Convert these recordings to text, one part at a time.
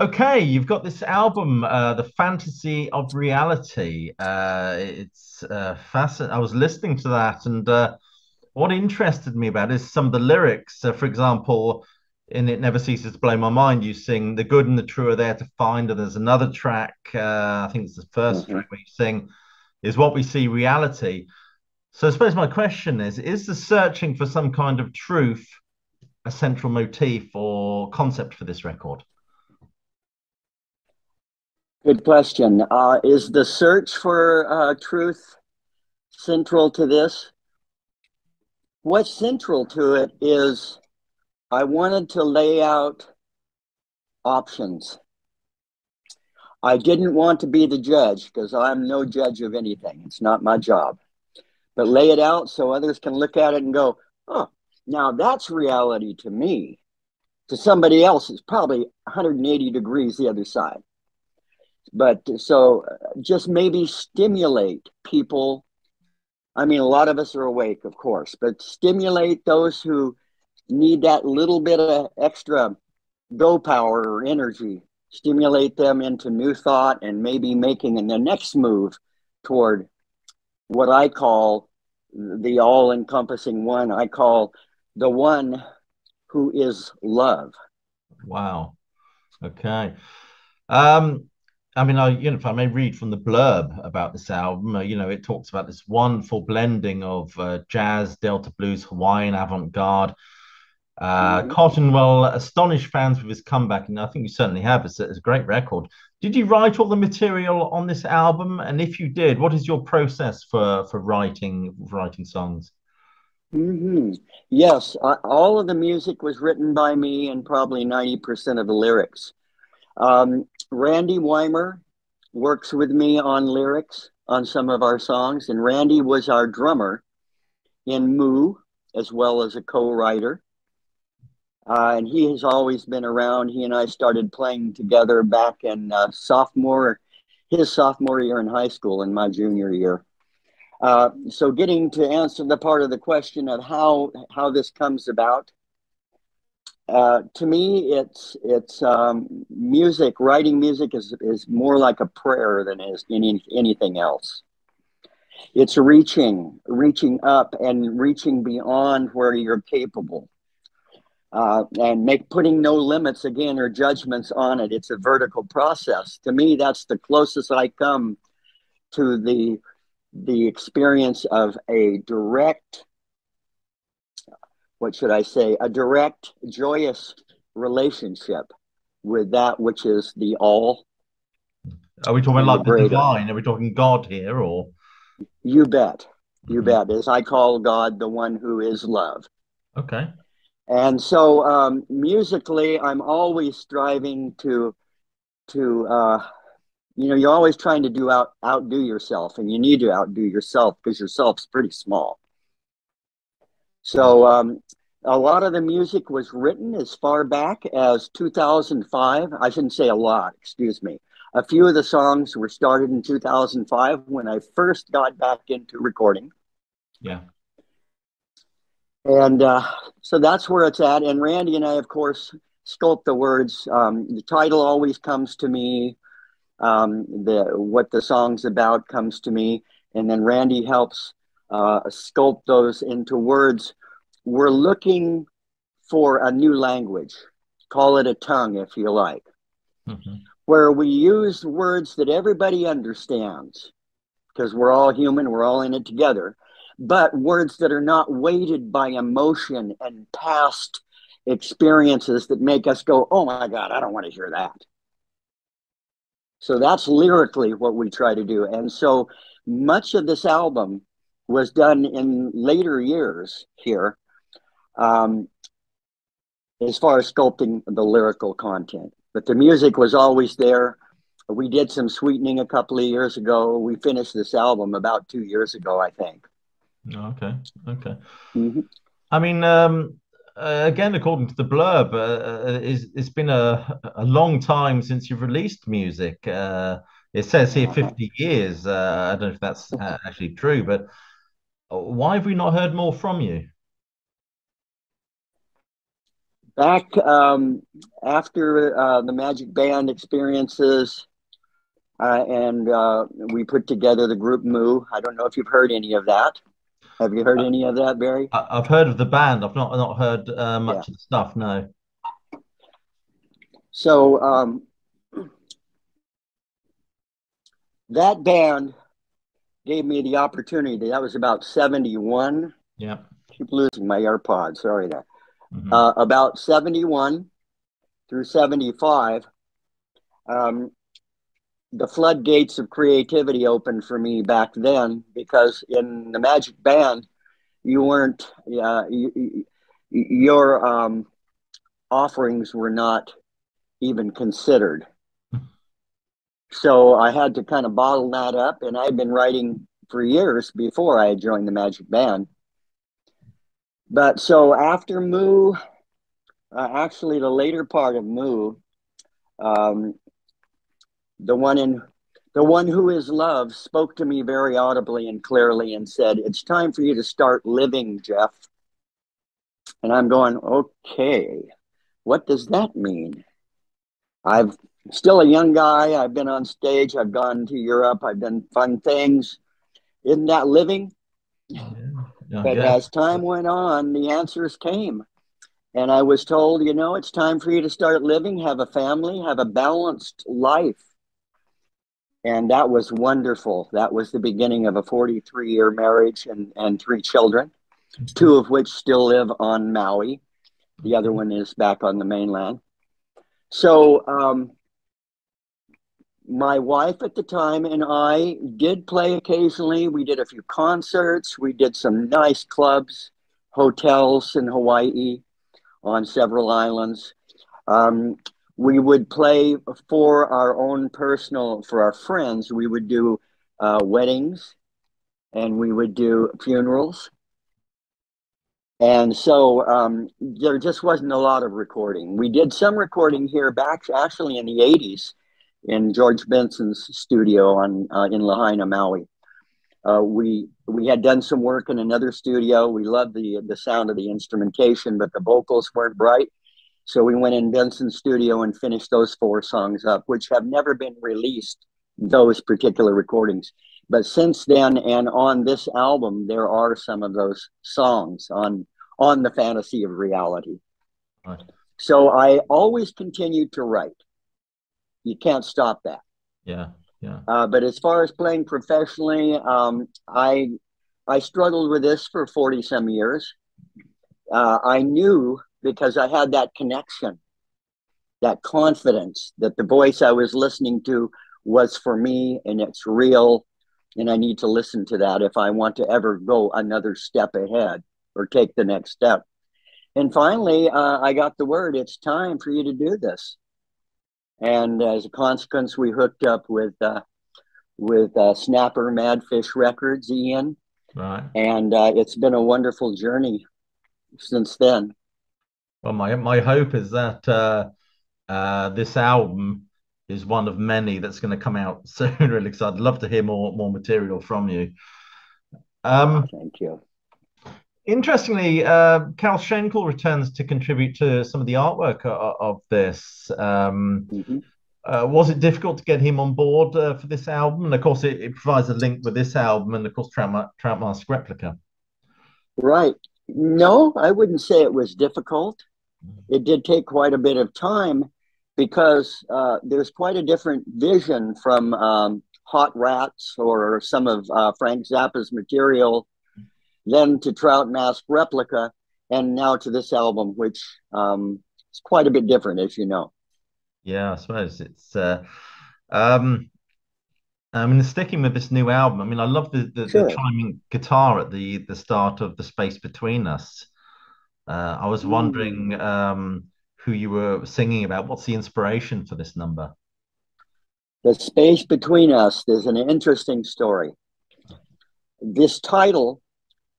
Okay, you've got this album, The Fantasy of Reality. It's fascinating. I was listening to that, and what interested me about it is some of the lyrics. For example, in It Never Ceases to Blow My Mind, you sing, the good and the true are there to find. And there's another track, I think it's the first track, where you sing, is what we see reality. So I suppose my question is the searching for some kind of truth a central motif or concept for this record? Good question. Is the search for truth central to this? What's central to it is I wanted to lay out options. I didn't want to be the judge, because I'm no judge of anything. It's not my job. But lay it out so others can look at it and go, oh, now that's reality to me. To somebody else, it's probably 180 degrees the other side. But so just maybe stimulate people. I mean, a lot of us are awake, of course, but stimulate those who need that little bit of extra go power or energy, stimulate them into new thought and maybe making the next move toward what I call the all-encompassing one. I call the one who is love. Wow. Okay. I mean, if I may read from the blurb about this album, it talks about this wonderful blending of jazz, Delta blues, Hawaiian avant-garde. Cottonwell astonished fans with his comeback, and I think you certainly have. It's a great record. Did you write all the material on this album? And if you did, what is your process for writing songs? Yes, all of the music was written by me, and probably 90% of the lyrics. Randy Weimer works with me on lyrics on some of our songs, and Randy was our drummer in Moo, as well as a co-writer. And he has always been around. He and I started playing together back in his sophomore year in high school and my junior year. So getting to answer the part of the question of how this comes about, to me, it's music. Writing music is more like a prayer than is anything else. It's reaching up and reaching beyond where you're capable. And putting no limits again or judgments on it. It's a vertical process. To me, that's the closest I come to the experience of a direct, what should I say, a direct, joyous relationship with that which is the all. Are we talking like the divine? Are we talking God here, or? You bet. You bet. As I call God, the one who is love. Okay. And so musically, I'm always striving to you're always trying to outdo yourself, and you need to outdo yourself because yourself's pretty small. So a lot of the music was written as far back as 2005. I shouldn't say a lot, excuse me. A few of the songs were started in 2005 when I first got back into recording. Yeah. And so that's where it's at. And Randy and I, of course, sculpt the words. The title always comes to me. What the song's about comes to me. And then Randy helps sculpt those into words. We're looking for a new language. Call it a tongue, if you like. Where we use words that everybody understands. Because we're all human. We're all in it together. But words that are not weighted by emotion and past experiences that make us go, oh my God, I don't want to hear that. So that's lyrically what we try to do. And so much of this album was done in later years here, as far as sculpting the lyrical content. But the music was always there. We did some sweetening a couple of years ago. We finished this album about 2 years ago, I think. Okay. Okay. I mean, again, according to the blurb, it's been a long time since you've released music. It says here 50 years. I don't know if that's actually true, but why have we not heard more from you? Back after the Magic Band experiences, and we put together the group Moo. I don't know if you've heard any of that. Have you heard any of that, Barry? I've heard of the band. I've not heard much of the stuff, no. So that band gave me the opportunity. That was about 71. Yeah. I keep losing my AirPods. Sorry there. Mm-hmm. About 71 through 75, the floodgates of creativity opened for me back then, because in the Magic Band, you weren't, your offerings were not even considered. So I had to kind of bottle that up, and I'd been writing for years before I had joined the Magic Band. But so after Moo, actually the later part of Moo, the one who is love spoke to me very audibly and clearly and said, "It's time for you to start living, Jeff." And I'm going, okay, what does that mean? I'm still a young guy. I've been on stage. I've gone to Europe. I've done fun things. Isn't that living? Yeah. But as time went on, the answers came. And I was told, you know, it's time for you to start living, have a family, have a balanced life. And that was wonderful. That was the beginning of a 43-year marriage and 3 children, 2 of which still live on Maui. The other one is back on the mainland. So my wife at the time and I did play occasionally. We did a few concerts. We did some nice clubs, hotels in Hawaii, on several islands. We would play for our own personal, for our friends. We would do weddings, and we would do funerals. And so there just wasn't a lot of recording. We did some recording here back actually in the 80s in George Benson's studio on in Lahaina, Maui. We had done some work in another studio. We loved the sound of the instrumentation, but the vocals weren't bright. So we went in Benson's studio and finished those 4 songs up, which have never been released, those particular recordings. But since then and on this album, there are some of those songs on the Fantasy of Reality. Right. So I always continued to write. You can't stop that. Yeah. Yeah. But as far as playing professionally, I struggled with this for 40-some years. I knew, because I had that connection, that confidence that the voice I was listening to was for me and it's real, and I need to listen to that if I want to ever go another step ahead or take the next step. And finally, I got the word, it's time for you to do this. And as a consequence, we hooked up with Snapper Madfish Records, Ian. Right. And it's been a wonderful journey since then. Well, my hope is that this album is one of many that's going to come out soon, really, because I'd love to hear more material from you. Thank you. Interestingly, Cal Schenkel returns to contribute to some of the artwork of this. Was it difficult to get him on board for this album? And of course, it provides a link with this album and, of course, Trout Mask Replica. Right. No, I wouldn't say it was difficult. It did take quite a bit of time because there's quite a different vision from Hot Rats or some of Frank Zappa's material, then to Trout Mask Replica, and now to this album, which is quite a bit different, as you know. Yeah, I suppose it's... I mean, sticking with this new album, I mean, I love the chiming guitar at the start of The Space Between Us. I was wondering who you were singing about. What's the inspiration for this number? The Space Between Us is an interesting story. This title...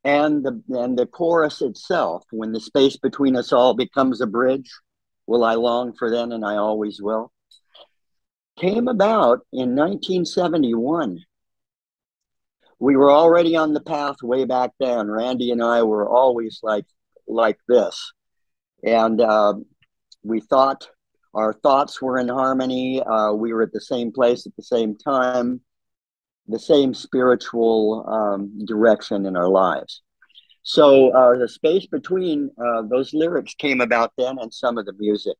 And the chorus itself, when the space between us all becomes a bridge, will I long for then and I always will, came about in 1971. We were already on the path way back then. Randy and I were always like this. And we thought our thoughts were in harmony. We were at the same place at the same time, the same spiritual direction in our lives. So the space between those lyrics came about then, and some of the music.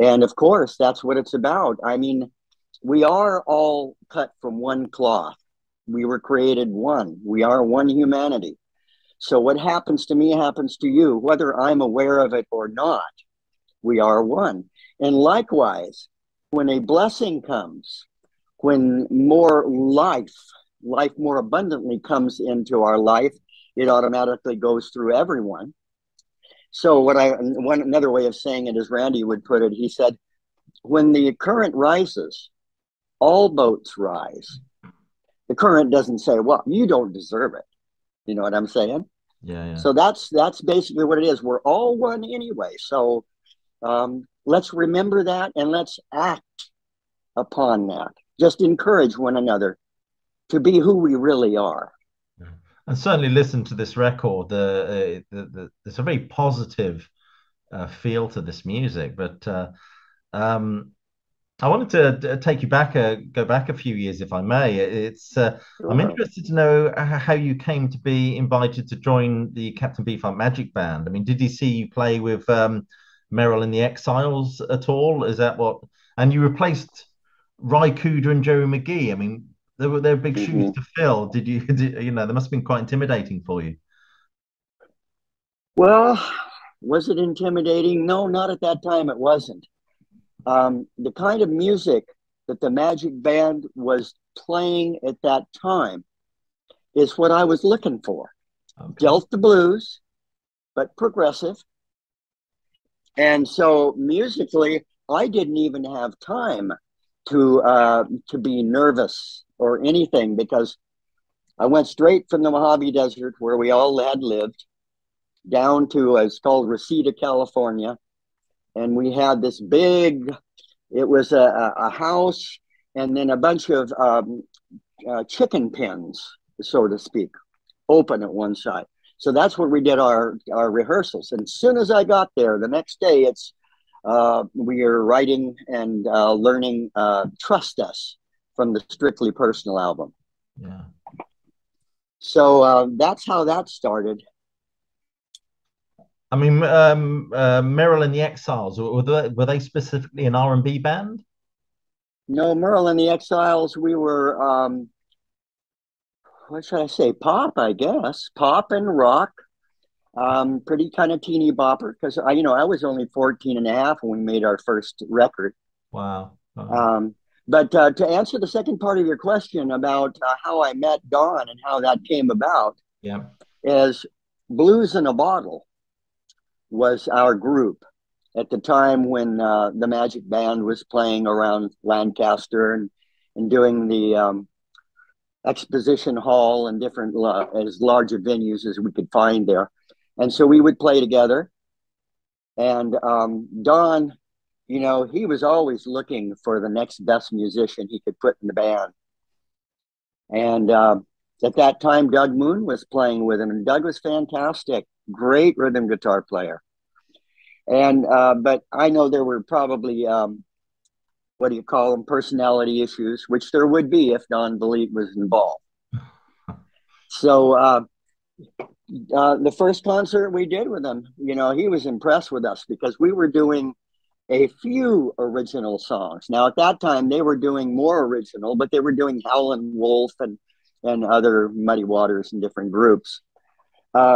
And of course, that's what it's about. I mean, we are all cut from one cloth. We were created one. We are one humanity. So what happens to me happens to you, whether I'm aware of it or not. We are one. And likewise, when a blessing comes, when more life more abundantly comes into our life, it automatically goes through everyone. So what another way of saying it is, Randy would put it, he said, when the current rises, all boats rise. The current doesn't say, well, you don't deserve it. You know what I'm saying? Yeah. So that's basically what it is. We're all one anyway. So let's remember that, and let's act upon that. Just encourage one another to be who we really are. And certainly listen to this record. There's a very positive feel to this music. But I wanted to take you back, go back a few years, if I may. It's sure. I'm interested to know how you came to be invited to join the Captain Beefheart Magic Band. I mean, did he see you play with Meryl and the Exiles at all? Is that what? And you replaced Ry Cooder and Jerry McGee. I mean, There were big shoes to fill. Did you know, they must have been quite intimidating for you. Well, was it intimidating? No, not at that time. It wasn't. The kind of music that the Magic Band was playing at that time is what I was looking for. Okay. Delta blues, but progressive. And so musically, I didn't even have time to be nervous or anything, because I went straight from the Mojave Desert, where we all had lived, down to, it's called Reseda, California. And we had this big, it was a house, and then a bunch of chicken pens, so to speak, open at one side. So that's where we did our rehearsals. And as soon as I got there, the next day, it's we are writing and learning Trust Us from the Strictly Personal album. Yeah. So that's how that started. I mean, Meryl and the Exiles, were they specifically an R&B band? No, Meryl and the Exiles, we were, what should I say, pop, I guess. Pop and rock. Pretty kind of teeny bopper, because I was only 14 and a half when we made our first record. Wow. Uh-huh. But to answer the second part of your question about how I met Don and how that came about, yeah, is Blues in a Bottle was our group at the time when the Magic Band was playing around Lancaster and doing the Exposition Hall and different as larger venues as we could find there. And so we would play together. And Don, you know, he was always looking for the next best musician he could put in the band. And at that time, Doug Moon was playing with him, and Doug was fantastic, great rhythm guitar player. And but I know there were probably, personality issues, which there would be if Don Vliet was involved. So the first concert we did with him, you know, he was impressed with us because we were doing a few original songs. Now, at that time, they were doing more original, but they were doing Howlin' Wolf and other Muddy Waters and different groups.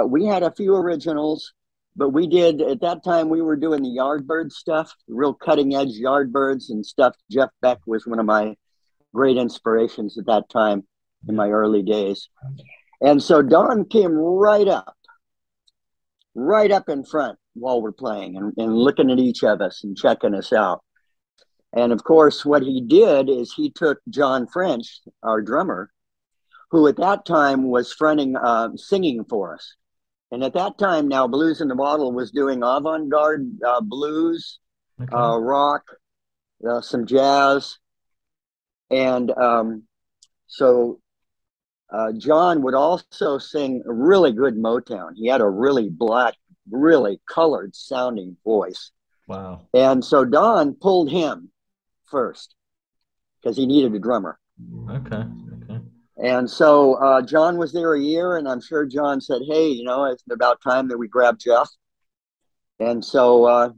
We had a few originals, but we did, at that time, we were doing the Yardbird stuff, real cutting-edge Yardbirds and stuff. Jeff Beck was one of my great inspirations at that time in my early days. And so Don came right up in front while we're playing and looking at each of us and checking us out. And of course, what he did is he took John French, our drummer, who at that time was fronting, singing for us. And at that time now, Blues in the Bottle was doing avant-garde blues, okay, rock, some jazz. And John would also sing really good Motown. He had a really black really colored sounding voice. Wow. And so Don pulled him first because he needed a drummer. Okay. Okay. And so John was there a year, and I'm sure John said, hey, you know, it's about time that we grab Jeff. And so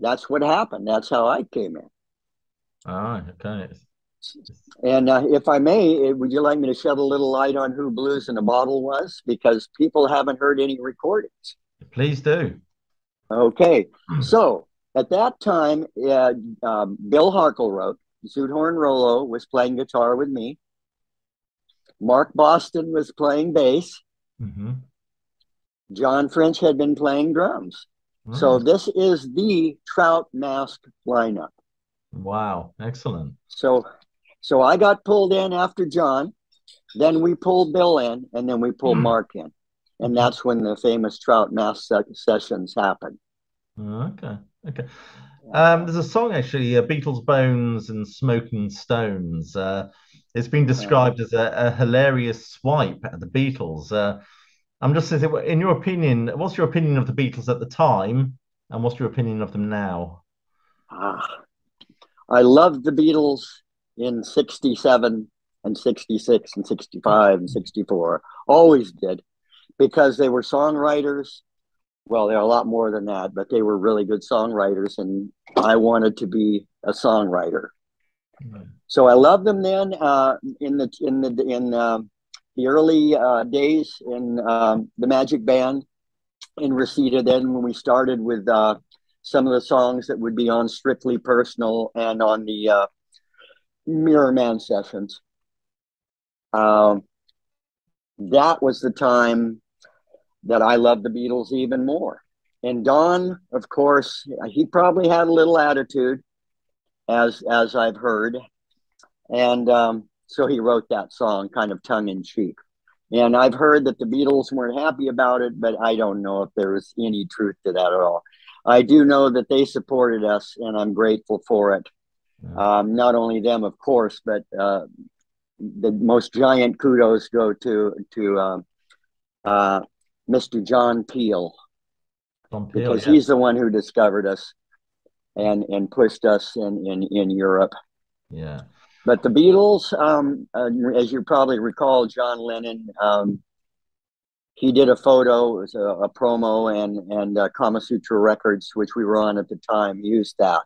that's what happened. That's how I came in. Ah, okay. And if I may, would you like me to shed a little light on who Blues in a Bottle was? Because people haven't heard any recordings. Please do. Okay. So at that time, Bill Harkleroad, Zoothorn Rolo, was playing guitar with me. Mark Boston was playing bass. Mm-hmm. John French had been playing drums. Mm. So this is the Trout Mask lineup. Wow. Excellent. So I got pulled in after John, then we pulled Bill in, and then we pulled Mark in. And that's when the famous Trout Mask sessions happened. Okay. Okay. There's a song, actually, Beatles Bones and Smoking Stones. It's been described as a hilarious swipe at the Beatles. I'm just saying, in your opinion, what's your opinion of the Beatles at the time, and what's your opinion of them now? I loved the Beatles in 67 and 66 and 65 and 64. Always did, because they were songwriters. Well, they're a lot more than that, but they were really good songwriters, and I wanted to be a songwriter. Mm-hmm. So I loved them then. In the early days in the Magic Band in Reseda, then when we started with some of the songs that would be on Strictly Personal and on the Mirror Man sessions. That was the time that I loved the Beatles even more. And Don, of course, he probably had a little attitude, as I've heard. And so he wrote that song kind of tongue in cheek. And I've heard that the Beatles weren't happy about it, but I don't know if there was any truth to that at all. I do know that they supported us, and I'm grateful for it. Not only them, of course, but the most giant kudos go to Mr. John Peel, because he's the one who discovered us and pushed us in Europe. Yeah. But the Beatles, as you probably recall, John Lennon, he did a photo, it was a promo, and Kama Sutra Records, which we were on at the time, used that.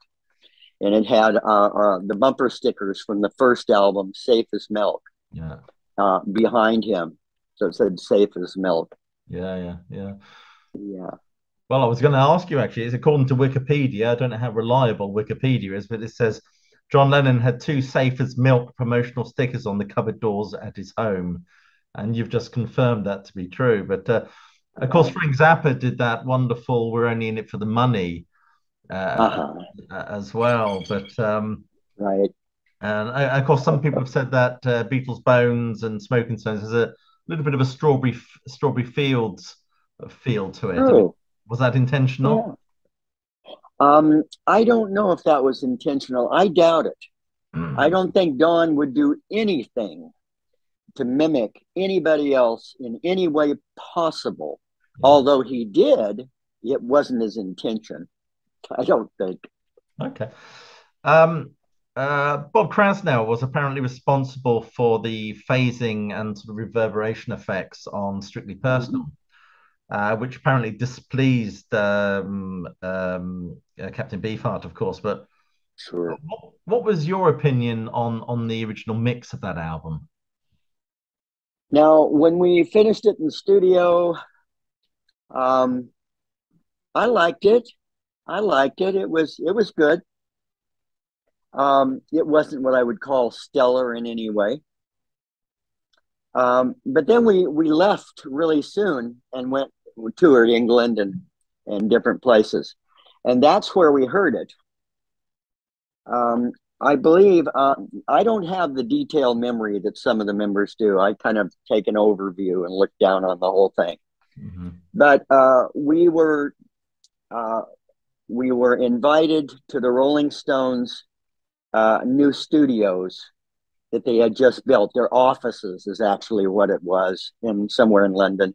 And it had the bumper stickers from the first album, Safe as Milk, behind him. So it said Safe as Milk. Yeah, yeah, yeah. Yeah. Well, I was going to ask you, actually, it's according to Wikipedia. I don't know how reliable Wikipedia is, but it says John Lennon had 2 Safe as Milk promotional stickers on the cupboard doors at his home. And you've just confirmed that to be true. But, of course, Frank Zappa did that wonderful We're Only In It for the Money as well. But right. And, of course, some people have said that Beatles Bones and Smoking Stones is a little bit of a Strawberry Fields feel to it. True. Was that intentional? Yeah. I don't know if that was intentional. I doubt it. I don't think Don would do anything to mimic anybody else in any way possible. Yeah. Although he did, it wasn't his intention, I don't think. Okay. Bob Krasnow was apparently responsible for the phasing and sort of reverberation effects on Strictly Personal, which apparently displeased Captain Beefheart, of course. But sure. What was your opinion on the original mix of that album? Now, when we finished it in the studio, I liked it. I liked it. It was good. It wasn't what I would call stellar in any way. But then we left really soon and toured England and different places. And that's where we heard it. I believe, I don't have the detailed memory that some of the members do. I kind of take an overview and look down on the whole thing. Mm-hmm. But we were invited to the Rolling Stones new studios that they had just built. Their offices is actually what it was, somewhere in London.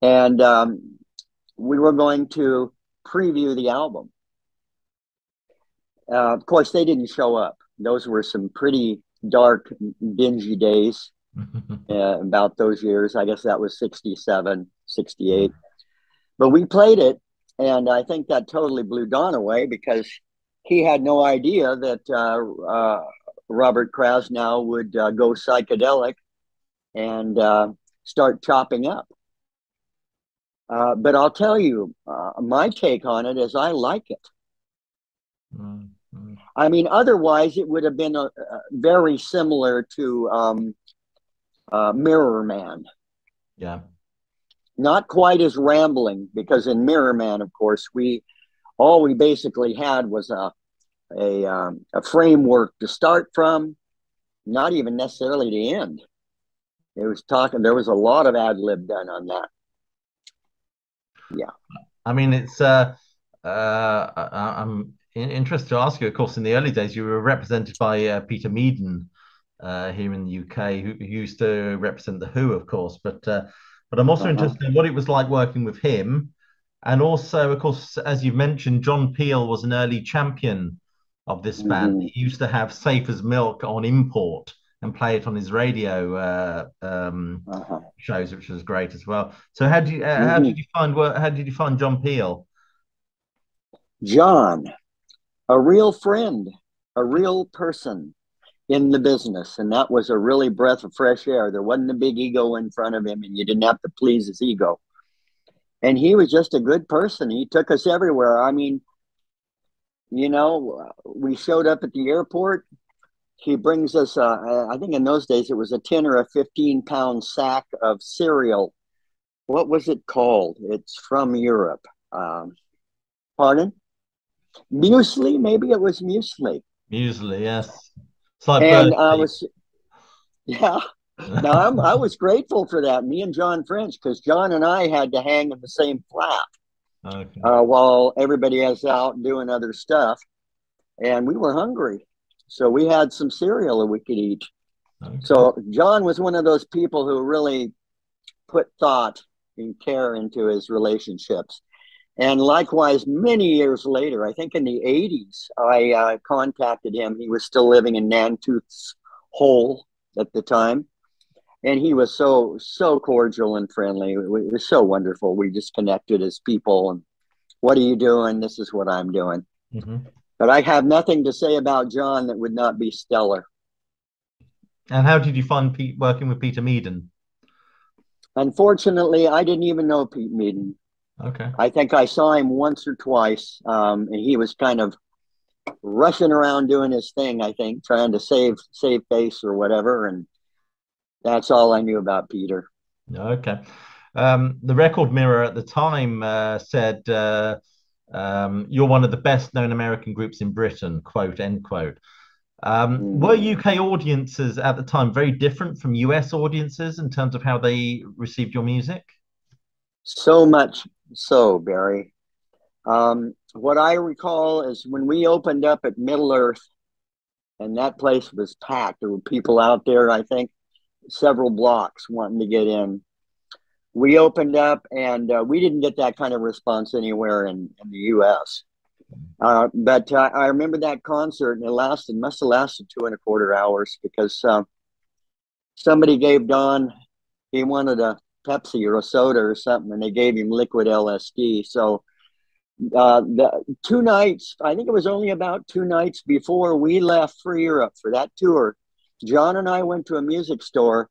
And we were going to preview the album. Of course, they didn't show up. Those were some pretty dark, dingy days about those years. I guess that was 67, 68. But we played it, and I think that totally blew Don away, because he had no idea that Robert Krasnow would go psychedelic and start chopping up. But I'll tell you, my take on it is I like it. Mm-hmm. I mean, otherwise it would have been a very similar to Mirror Man. Yeah. Not quite as rambling, because in Mirror Man, of course, all we basically had was a framework to start from, not even necessarily to end. It was talking. There was a lot of ad lib done on that. Yeah, I mean, it's. I'm interested to ask you. Of course, in the early days, you were represented by Peter Meaden here in the UK, who used to represent the Who, of course. But I'm also interested in what it was like working with him, and also, of course, as you mentioned, John Peel was an early champion of this band. He used to have "Safe as Milk" on import and play it on his radio shows, which was great as well. So how did you find John Peel? John, a real friend, a real person in the business, and that was a really breath of fresh air. There wasn't a big ego in front of him, and you didn't have to please his ego. And he was just a good person. He took us everywhere. I mean, you know, we showed up at the airport. He brings us, I think in those days, it was a 10 or a 15-pound sack of cereal. What was it called? It's from Europe. Pardon? Muesli? Maybe it was muesli. Muesli, yes. It's like and I was, yeah. Now, I was grateful for that, me and John French, because John and I had to hang in the same flap while everybody was out doing other stuff. And we were hungry. So we had some cereal that we could eat. Okay. So John was one of those people who really put thought and care into his relationships. And likewise, many years later, I think in the 80s, I contacted him. He was still living in Nantucket's Hole at the time. And he was so cordial and friendly. It was so wonderful. We just connected as people. And what are you doing? This is what I'm doing. Mm-hmm. But I have nothing to say about John that would not be stellar. And how did you find working with Peter Meaden? Unfortunately, I didn't even know Pete Meaden. Okay. I think I saw him once or twice, and he was kind of rushing around doing his thing, I think, trying to save face or whatever, and that's all I knew about Peter. Okay. The Record Mirror at the time said... you're one of the best known American groups in Britain, quote, end quote. Were UK audiences at the time very different from US audiences in terms of how they received your music? So much so, Barry. What I recall is when we opened up at Middle Earth, and that place was packed. There were people out there, I think, several blocks wanting to get in. We opened up, and we didn't get that kind of response anywhere in the U.S. But I remember that concert, and it must have lasted 2¼ hours, because somebody gave Don, he wanted a Pepsi or a soda or something, and they gave him liquid LSD. So the 2 nights, I think it was only about 2 nights before we left for Europe for that tour, John and I went to a music store,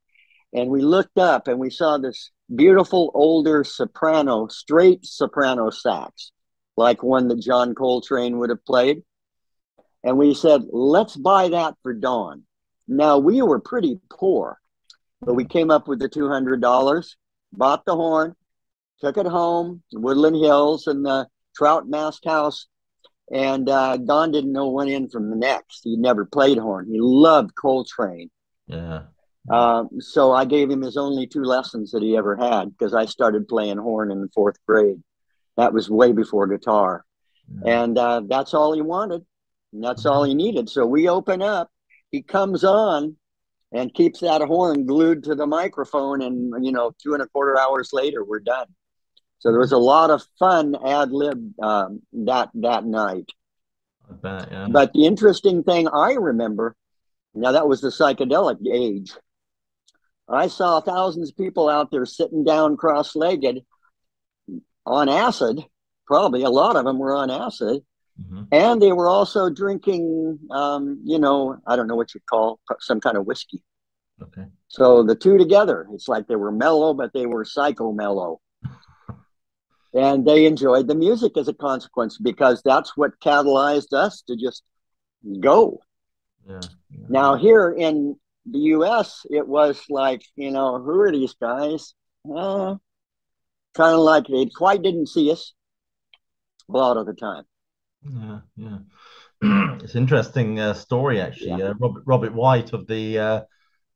and we looked up, and we saw this beautiful older soprano, straight soprano sax, like one that John Coltrane would have played. And we said, let's buy that for Don. Now, we were pretty poor, but we came up with the $200, bought the horn, took it home, Woodland Hills and the Trout Mask house. And Don didn't know one end from the next. He never played horn. He loved Coltrane. Yeah. So I gave him his only 2 lessons that he ever had, because I started playing horn in the 4th grade. That was way before guitar. Yeah. And that's all he wanted. And that's all he needed. So we open up. He comes on and keeps that horn glued to the microphone. And, you know, 2¼ hours later, we're done. So there was a lot of fun ad-lib that night. I bet, yeah. But the interesting thing I remember, now that was the psychedelic age. I saw thousands of people out there sitting down cross-legged on acid. Probably a lot of them were on acid. Mm-hmm. And they were also drinking, you know, I don't know what you'd call, some kind of whiskey. Okay. So the two together, it's like they were mellow, but they were psycho-mellow. And they enjoyed the music as a consequence, because that's what catalyzed us to just go. Yeah, yeah. Now here in the U.S., it was like, you know, who are these guys? Kind of like they quite didn't see us a lot of the time. Yeah, yeah. It's an interesting story, actually. Yeah. Robert Wyatt of the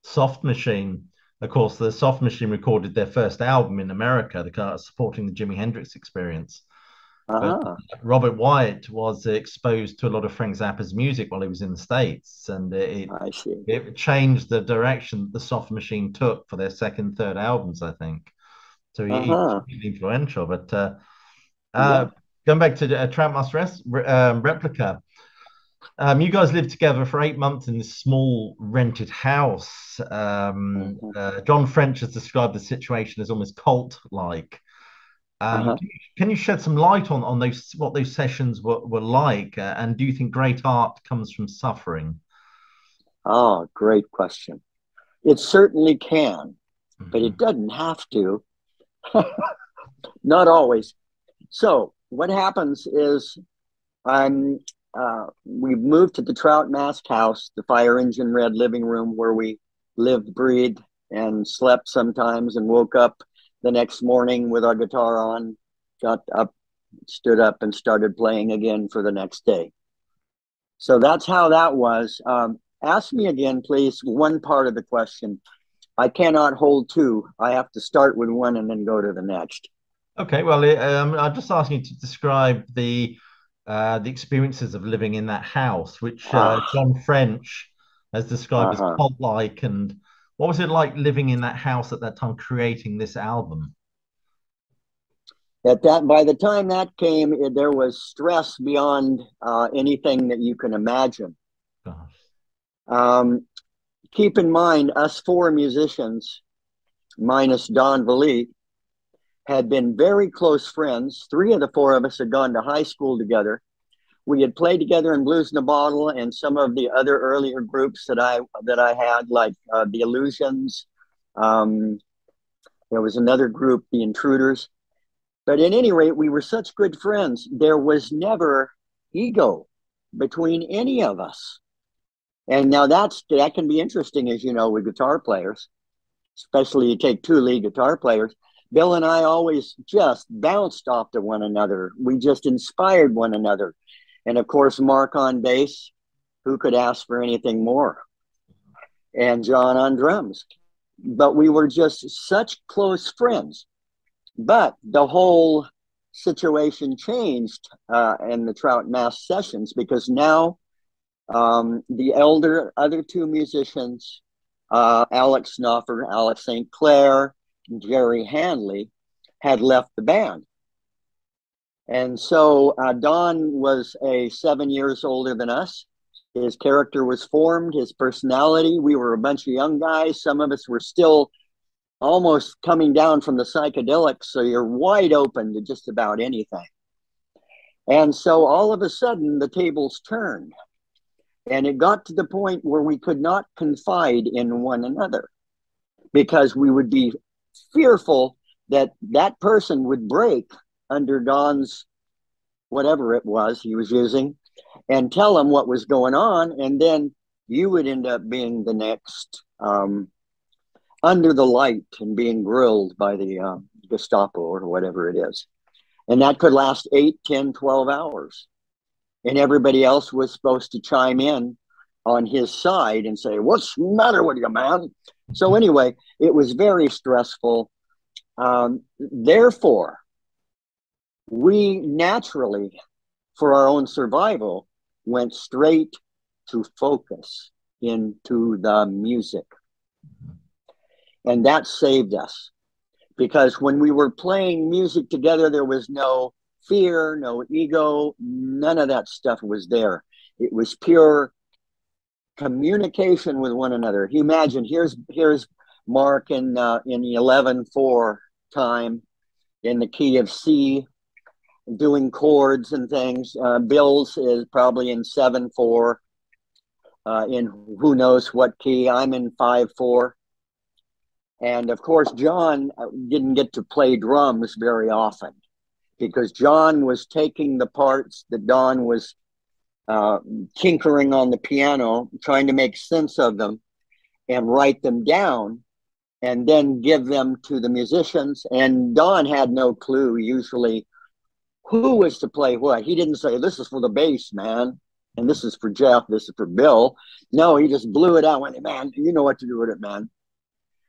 Soft Machine. Of course, the Soft Machine recorded their first album in America, supporting the Jimi Hendrix Experience. Uh-huh. Robert Wyatt was exposed to a lot of Frank Zappa's music while he was in the States, and it changed the direction the Soft Machine took for their second, third albums, I think. So he was really influential. But going back to Trout Mask Replica, you guys lived together for 8 months in this small rented house. John French has described the situation as almost cult-like. Can you shed some light on those, what those sessions were like? And do you think great art comes from suffering? Oh, great question. It certainly can, but it doesn't have to. Not always. So what happens is we moved to the Trout Mask house, the fire engine red living room where we lived, breathed, and slept sometimes, and woke up the next morning with our guitar on, got up, stood up, and started playing again for the next day. So that's how that was. Ask me again, please, one part of the question. I cannot hold two. I have to start with one and then go to the next. Okay, well, I'm just asking you to describe the experiences of living in that house, which John French has described as cult-like. And what was it like living in that house at that time, creating this album? By the time that came, there was stress beyond anything that you can imagine. Gosh. Keep in mind, us four musicians, minus Don Van Vliet, had been very close friends. Three of the four of us had gone to high school together. We had played together in Blues in a Bottle and some of the other earlier groups that I had, like The Illusions. There was another group, The Intruders. But at any rate, we were such good friends. There was never ego between any of us. And now that can be interesting, as you know, with guitar players, especially you take two lead guitar players. Bill and I always just bounced off to one another. We just inspired one another. And of course, Mark on bass, who could ask for anything more? And John on drums. But we were just such close friends. But the whole situation changed in the Trout Mask sessions, because now the other two musicians, Alex Snoffer, Alex St. Clair, Jerry Handley, had left the band. And so Don was 7 years older than us. His character was formed, his personality. We were a bunch of young guys. Some of us were still almost coming down from the psychedelics, so you're wide open to just about anything. And so all of a sudden, the tables turned. And it got to the point where we could not confide in one another, because we would be fearful that that person would break under Don's whatever it was he was using and tell him what was going on, and then you would end up being the next under the light and being grilled by the Gestapo or whatever it is. And that could last 8, 10, 12 hours, and everybody else was supposed to chime in on his side and say, "What's the matter with you, man?" So anyway, it was very stressful. Therefore, we naturally, for our own survival, went straight to focus into the music. And that saved us. because when we were playing music together, there was no fear, no ego, none of that stuff was there. It was pure communication with one another. You imagine, here's Mark in the 11/4 time in the key of C, doing chords and things. Bill's is probably in 7/4, in who knows what key. I'm in 5/4. And of course, John didn't get to play drums very often because John was taking the parts that Don was tinkering on the piano, trying to make sense of them and write them down and then give them to the musicians. And Don had no clue usually who was to play what. He didn't say, this is for the bass man, and this is for Jeff, this is for Bill. No, he just blew it out, went, man, you know what to do with it, man.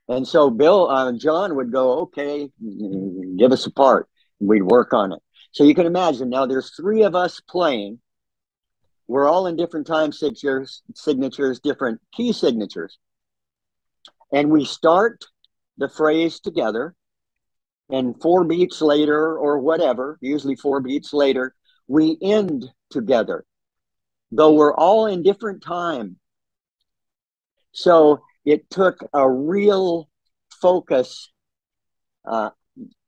And so John would go, okay, give us a part. We'd work on it. So you can imagine, now there's three of us playing. We're all in different time signatures, different key signatures. And we start the phrase together. And 4 beats later or whatever, usually 4 beats later, we end together. Though we're all in different time. So it took a real focus,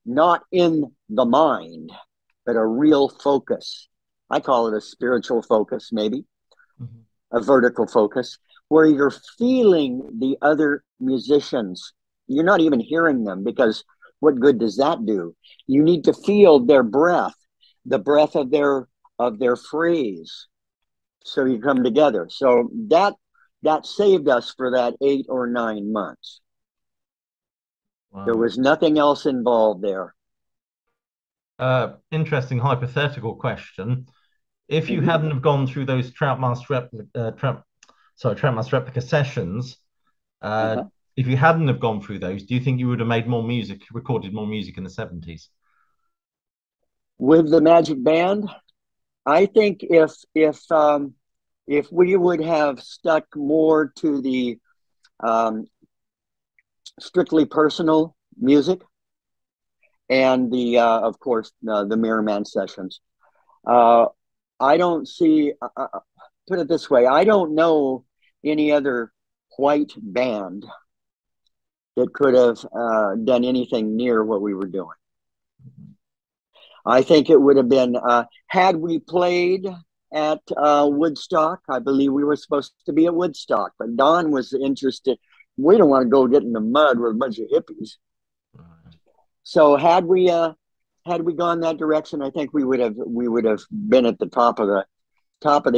not in the mind, but a real focus. I call it a spiritual focus, maybe, a vertical focus, where you're feeling the other musicians. You're not even hearing them, because what good does that do? You need to feel their breath, the breath of their phrase. So you come together. So that saved us for that 8 or 9 months. Wow. There was nothing else involved there. Interesting hypothetical question. If you hadn't have gone through those Trout Mask Replica sessions, if you hadn't have gone through those, do you think you would have made more music, recorded more music in the 70s? With the Magic Band? I think if we would have stuck more to the strictly personal music and the, of course, the Mirror Man sessions. I don't see, put it this way, I don't know any other white band that could have done anything near what we were doing. I think it would have been, had we played at Woodstock. I believe we were supposed to be at Woodstock, but Don was interested. We don't want to go get in the mud with a bunch of hippies. So had we gone that direction, I think we would have been at the top of the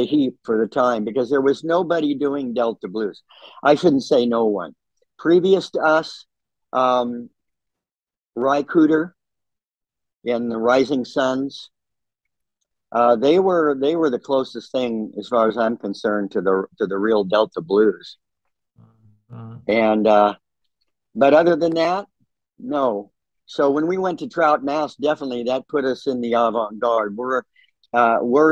heap for the time, because there was nobody doing Delta blues. I shouldn't say no one. Previous to us, Ry Cooder and the Rising Suns. They were the closest thing, as far as I'm concerned, to the real Delta blues. And but other than that, no. So when we went to Trout Mask, definitely that put us in the avant-garde. We're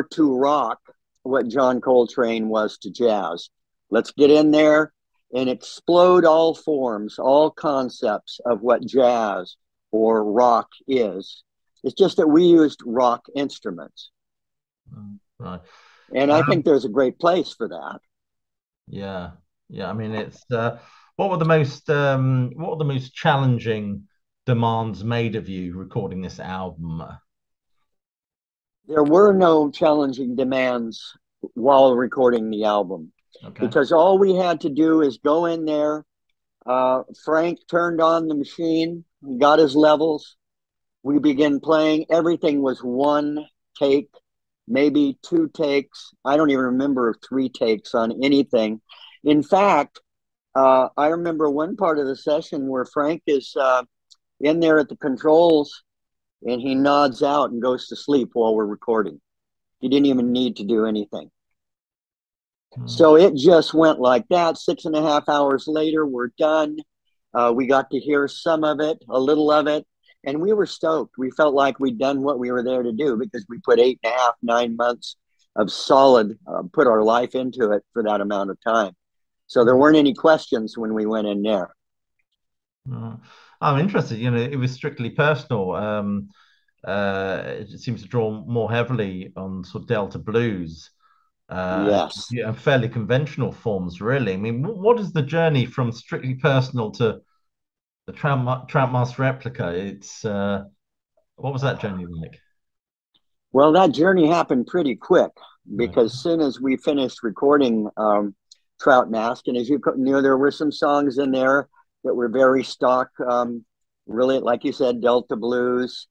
to rock what John Coltrane was to jazz. Let's get in there and explode all forms, all concepts of what jazz or rock is. It's just that we used rock instruments. Right. And I think there's a great place for that. Yeah. Yeah. I mean, it's what were the most challenging demands made of you recording this album? There were no challenging demands while recording the album. Okay. Because all we had to do is go in there. Frank turned on the machine, got his levels. We began playing. Everything was one take, maybe 2 takes. I don't even remember 3 takes on anything. In fact, I remember one part of the session where Frank is in there at the controls and he nods out and goes to sleep while we're recording. He didn't even need to do anything. So it just went like that. 6.5 hours later, we're done. We got to hear some of it, a little of it. And we were stoked. We felt like we'd done what we were there to do, because we put 8.5, 9 months of solid, put our life into it for that amount of time. So there weren't any questions when we went in there. I'm interested, you know, it was Strictly Personal. It seems to draw more heavily on sort of Delta blues. Yes. You know, fairly conventional forms, really. I mean, what is the journey from Strictly Personal to the Trout Mask Replica? It's what was that journey like? Well, that journey happened pretty quick, because as soon as we finished recording Trout Mask, and as you knew, there were some songs in there that were very stock, really, like you said, Delta blues.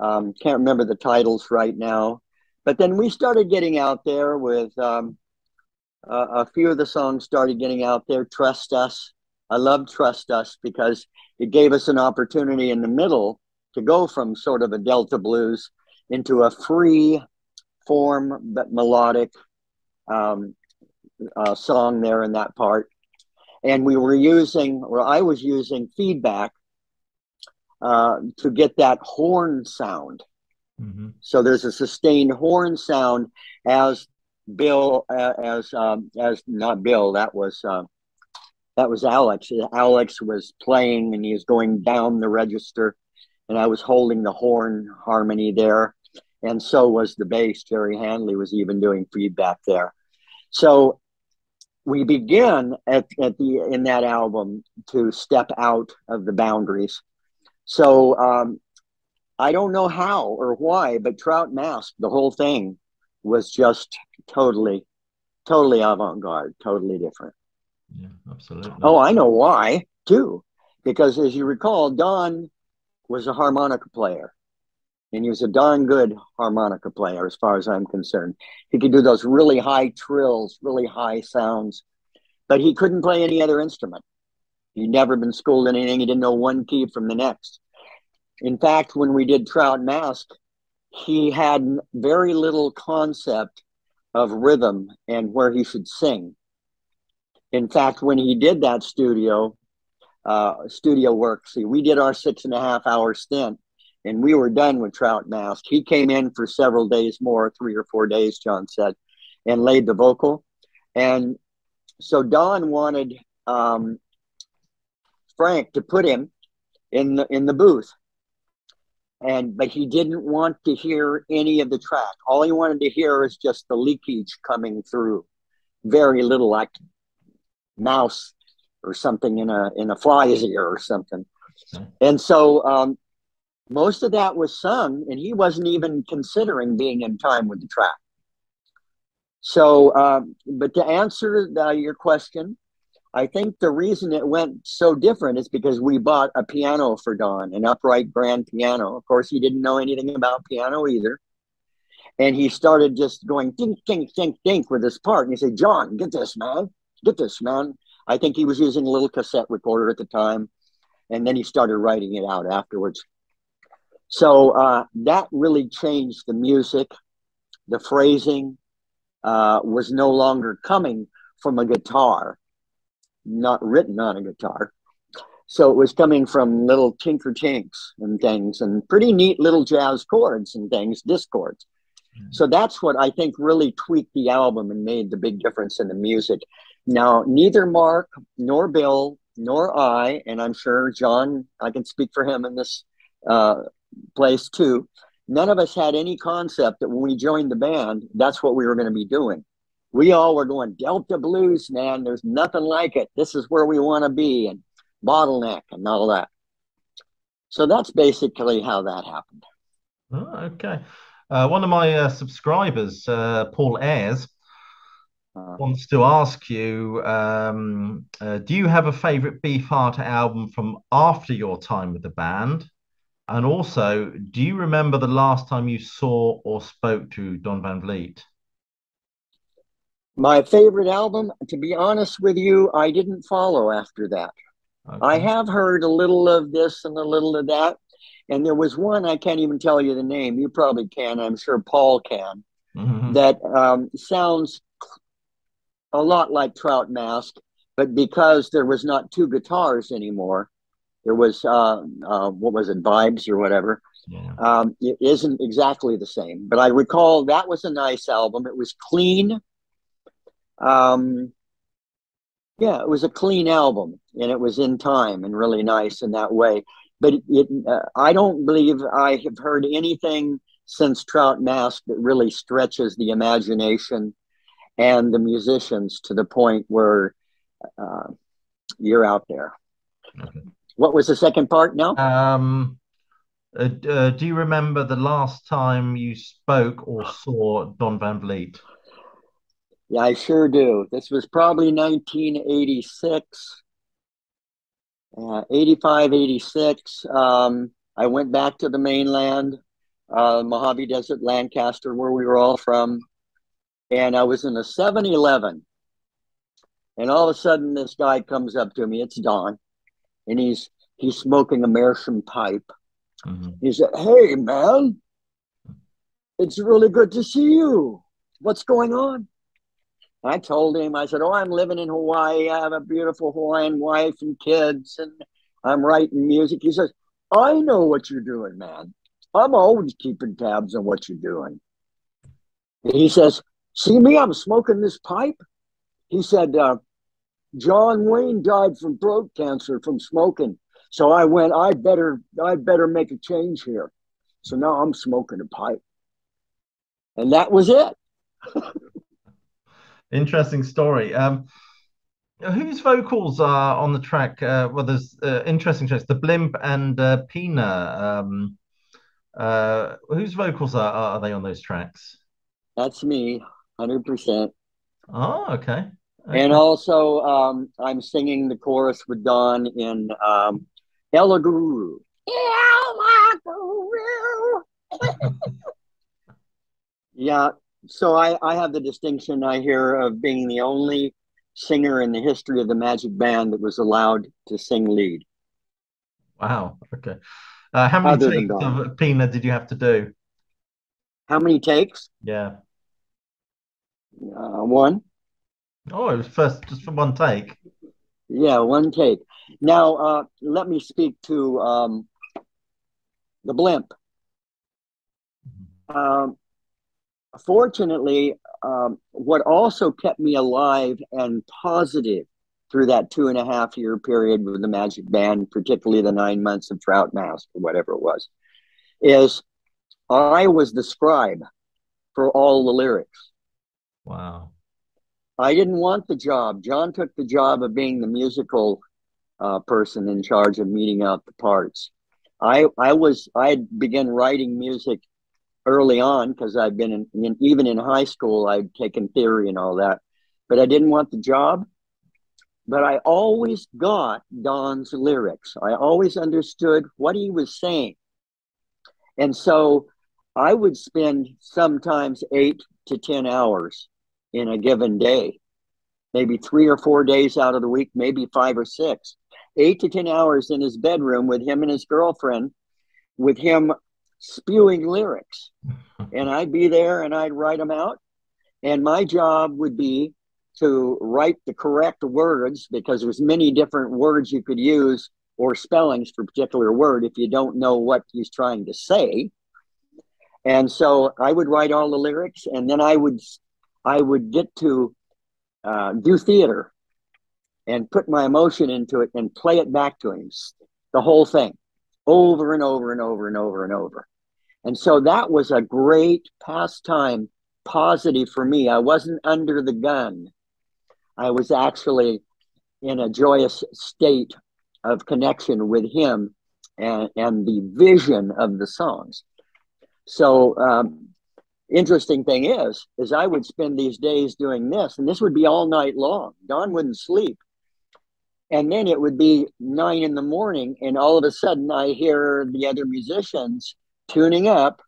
Can't remember the titles right now. But then we started getting out there with a few of the songs started getting out there. Trust Us. I love Trust Us because it gave us an opportunity in the middle to go from sort of a Delta blues into a free form, but melodic song there in that part. And we were using, or I was using feedback to get that horn sound. Mm-hmm. So there's a sustained horn sound as Bill, as not Bill, that was Alex. Alex was playing and he was going down the register, and I was holding the horn harmony there. And so was the bass. Jerry Handley was even doing feedback there. So we begin in that album to step out of the boundaries. So I don't know how or why, but Trout Mask, the whole thing, was just totally, totally avant-garde, totally different. Yeah, absolutely. Oh, I know why, too. Because as you recall, Don was a harmonica player. And he was a darn good harmonica player, as far as I'm concerned. He could do those really high trills, really high sounds. But he couldn't play any other instrument. He'd never been schooled in anything. He didn't know one key from the next. In fact, when we did Trout Mask, he had very little concept of rhythm and where he should sing. In fact, when he did that studio work, see, we did our 6.5-hour stint, and we were done with Trout Mask. He came in for several days more, 3 or 4 days, John said, and laid the vocal. And so Don wanted Frank to put him in the booth. But he didn't want to hear any of the track. All he wanted to hear is just the leakage coming through. Very little, like mouse or something in a fly's ear or something. And so most of that was sung, and he wasn't even considering being in time with the track. So, but to answer your question, I think the reason it went so different is because we bought a piano for Don, an upright grand piano. Of course, he didn't know anything about piano either. And he started just going, dink, dink, dink, dink with this part. And he said, John, get this, man. Get this, man. I think he was using a little cassette recorder at the time. And then he started writing it out afterwards. So that really changed the music. The phrasing was no longer coming from a guitar. Not written on a guitar. So it was coming from little tinker tinks and things, and pretty neat little jazz chords and things, discords. Mm-hmm. So that's what I think really tweaked the album and made the big difference in the music. Now, neither Mark nor Bill nor I, and I'm sure John, I can speak for him in this place too, none of us had any concept that when we joined the band, that's what we were going to be doing. We all were going, Delta blues, man, there's nothing like it. This is where we want to be, and bottleneck and all that. So that's basically how that happened. Oh, okay. One of my subscribers, Paul Ayres, wants to ask you, do you have a favorite Beefheart album from after your time with the band? And also, do you remember the last time you saw or spoke to Don Van Vliet? My favorite album, to be honest with you, I didn't follow after that. Okay. I have heard a little of this and a little of that. And there was one, I can't even tell you the name. You probably can. I'm sure Paul can. Mm-hmm. That sounds a lot like Trout Mask. But because there was not two guitars anymore, there was, what was it, Vibes or whatever. Yeah. It isn't exactly the same. But I recall that was a nice album. It was clean. Yeah, it was a clean album, and it was in time and really nice in that way. But I don't believe I have heard anything since Trout Mask that really stretches the imagination and the musicians to the point where you're out there. Mm-hmm. What was the second part now? Do you remember the last time you spoke or saw Don Van Vliet? Yeah, I sure do. This was probably 1986. 85, 86, I went back to the mainland, Mojave Desert, Lancaster, where we were all from. And I was in a 7-Eleven. And all of a sudden, this guy comes up to me. It's Don. And he's smoking a Meerschaum pipe. Mm-hmm. He said, "Hey, man, it's really good to see you. What's going on?" I told him, I said, "Oh, I'm living in Hawaii. I have a beautiful Hawaiian wife and kids, and I'm writing music." He says, "I know what you're doing, man. I'm always keeping tabs on what you're doing." And he says, "See me? I'm smoking this pipe." He said, "John Wayne died from throat cancer from smoking. So I went, I better make a change here. So now I'm smoking a pipe." And that was it. Interesting story. Whose vocals are on the track? Well, there's interesting tracks, The Blimp and Peena. Whose vocals are they on those tracks? That's me, 100%. Oh, okay. And also, I'm singing the chorus with Don in Ella Guru. Ella Guru. Yeah. So I have the distinction, I hear, of being the only singer in the history of the Magic Band that was allowed to sing lead. Wow. Okay. How many takes of Peena did you have to do? How many takes? Yeah. One. Oh, it was just for one take. Yeah, one take. Now, let me speak to The Blimp. Fortunately, what also kept me alive and positive through that 2.5-year period with the Magic Band, particularly the 9 months of Trout Mask or whatever it was, is I was the scribe for all the lyrics. Wow. I didn't want the job. John took the job of being the musical person in charge of meeting out the parts. I began writing music early on because I'd been even in high school, I'd taken theory and all that, but I didn't want the job. But I always got Don's lyrics. I always understood what he was saying. And so I would spend sometimes 8 to 10 hours in a given day, maybe 3 or 4 days out of the week, maybe 5 or 6, 8 to 10 hours in his bedroom with him and his girlfriend, with him spewing lyrics. And I'd be there and I'd write them out. And my job would be to write the correct words, because there's many different words you could use or spellings for a particular word if you don't know what he's trying to say. And so I would write all the lyrics, and then I would get to do theater and put my emotion into it and play it back to him, the whole thing, over and over and over and over and over. And so that was a great pastime, positive for me. I wasn't under the gun. I was actually in a joyous state of connection with him and the vision of the songs. So, interesting thing is I would spend these days doing this, and this would be all night long. Don wouldn't sleep. And then it would be 9 in the morning, and all of a sudden I hear the other musicians tuning up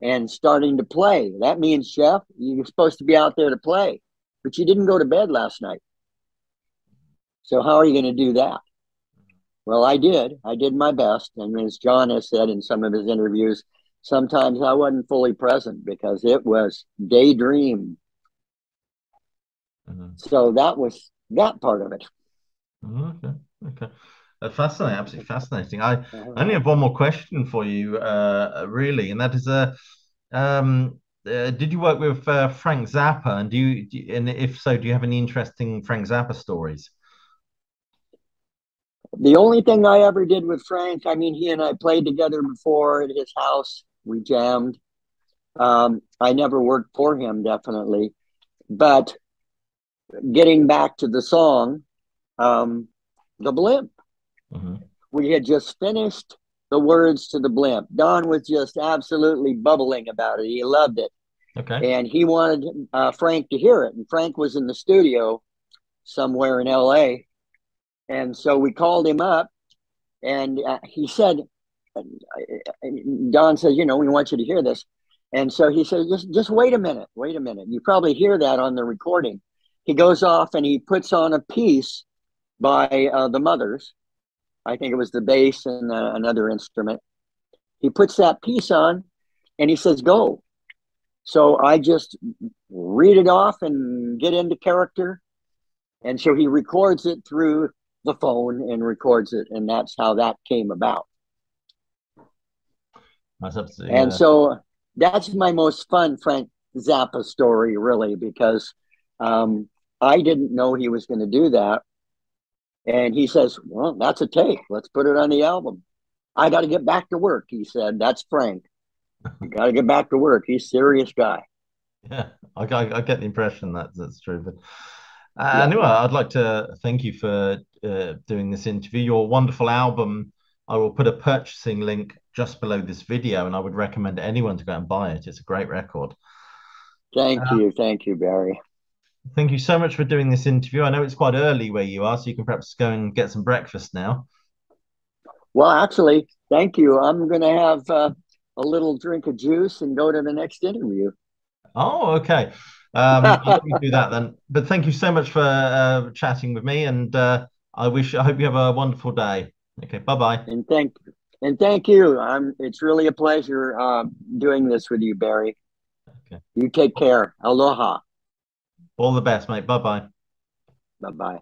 and starting to play. That means, Jeff, you're supposed to be out there to play, but you didn't go to bed last night. So how are you going to do that? Well, I did. I did my best. And as John has said in some of his interviews, sometimes I wasn't fully present because it was daydream. Mm-hmm. So that was that part of it. Okay, okay. Fascinating, absolutely fascinating. I only have one more question for you, really, and that is, did you work with Frank Zappa, and and if so, do you have any interesting Frank Zappa stories? The only thing I ever did with Frank, I mean, he and I played together before at his house. We jammed. I never worked for him, definitely. But getting back to the song, The Blimp. Mm-hmm. We had just finished the words to The Blimp. Don was just absolutely bubbling about it. He loved it. Okay. And he wanted Frank to hear it. And Frank was in the studio somewhere in L.A., and so we called him up, and he said, Don says, you know, we want you to hear this. And so he said, just wait a minute. You probably hear that on the recording. He goes off and he puts on a piece by the Mothers. I think it was the bass and another instrument. He puts that piece on and he says, go. So I just read it off and get into character. And so he records it through the phone and records it, and that's how that came about. And so that's my most fun Frank Zappa story, really, because I didn't know he was going to do that. And he says, well, that's a take. Let's put it on the album. I got to get back to work, he said. That's Frank. You got to get back to work. He's a serious guy. Yeah, I get the impression that that's true, but... Anyway, I'd like to thank you for doing this interview. Your wonderful album, I will put a purchasing link just below this video, and I would recommend anyone to go and buy it. It's a great record. Thank you, Barry. Thank you so much for doing this interview. I know it's quite early where you are, so you can perhaps go and get some breakfast now. Well, actually, thank you. I'm going to have a little drink of juice and go to the next interview. Oh, okay. Let me do that then. But thank you so much for chatting with me, and I hope you have a wonderful day. Okay, bye-bye. And thank you. It's really a pleasure doing this with you, Barry. Okay. You take care. Aloha. All the best, mate. Bye-bye. Bye-bye.